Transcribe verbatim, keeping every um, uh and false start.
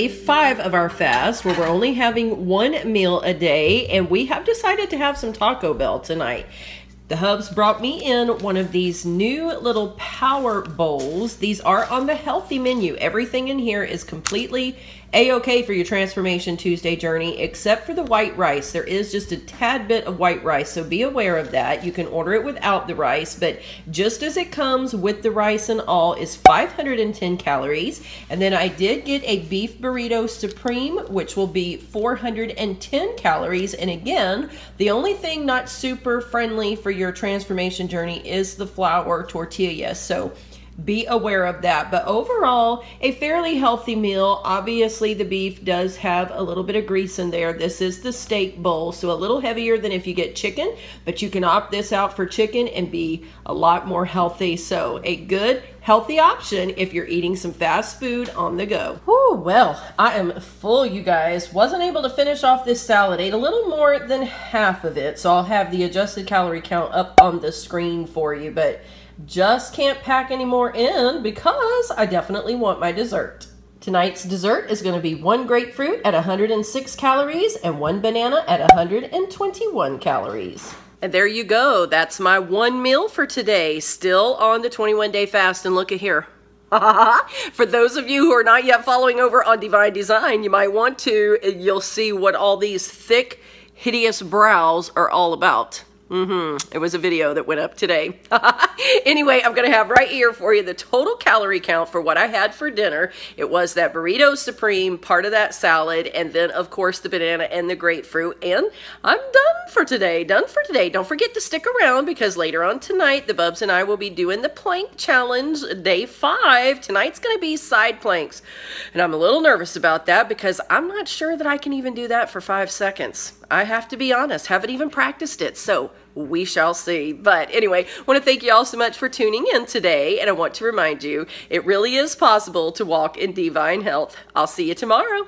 day five of our fast, where we're only having one meal a day, and we have decided to have some Taco Bell tonight. The Hubs brought me in one of these new little power bowls. These are on the healthy menu. Everything in here is completely a-okay for your Transformation Tuesday journey, except for the white rice. There is just a tad bit of white rice, so be aware of that. You can order it without the rice, but just as it comes with the rice and all is five hundred ten calories. And then I did get a beef burrito supreme, which will be four hundred ten calories. And again, the only thing not super friendly for your transformation journey is the flour tortilla. So be aware of that. But overall, a fairly healthy meal. Obviously, the beef does have a little bit of grease in there. This is the steak bowl, so a little heavier than if you get chicken, but you can opt this out for chicken and be a lot more healthy. So a good healthy option if you're eating some fast food on the go. Whew, well, I am full, you guys. Wasn't able to finish off this salad. Ate a little more than half of it, so I'll have the adjusted calorie count up on the screen for you, but just can't pack any more in because I definitely want my dessert. Tonight's dessert is going to be one grapefruit at one hundred six calories and one banana at one hundred twenty-one calories. And there you go. That's my one meal for today. Still on the twenty-one day fast, and look at here. For those of you who are not yet following over on Divine Design, you might want to. You'll see what all these thick, hideous brows are all about. Mm-hmm. It was a video that went up today. Anyway, I'm going to have right here for you the total calorie count for what I had for dinner. It was that burrito supreme, part of that salad, and then, of course, the banana and the grapefruit. And I'm done for today. Done for today. Don't forget to stick around, because later on tonight, the Bubs and I will be doing the plank challenge day five. Tonight's going to be side planks. And I'm a little nervous about that because I'm not sure that I can even do that for five seconds. I have to be honest, haven't even practiced it, so we shall see. But anyway, I want to thank you all so much for tuning in today, and I want to remind you, it really is possible to walk in divine health. I'll see you tomorrow.